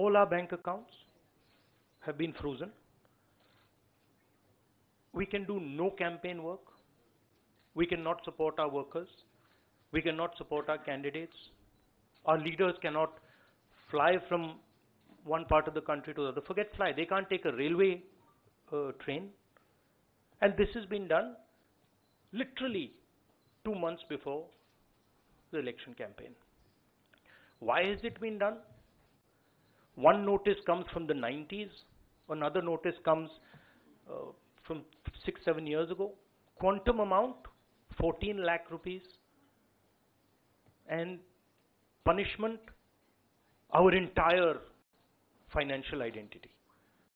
all our bank accounts have been frozen. We can do no campaign work. We cannot support our workers. We cannot support our candidates. Our leaders cannot fly from one part of the country to the other. Forget fly. They can't take a railway train. And this has been done literally 2 months before the election campaign. Why has it been done? One notice comes from the 90s. Another notice comes from 6-7 years ago. Quantum amount, 14 lakh rupees. And punishment, our entire financial identity.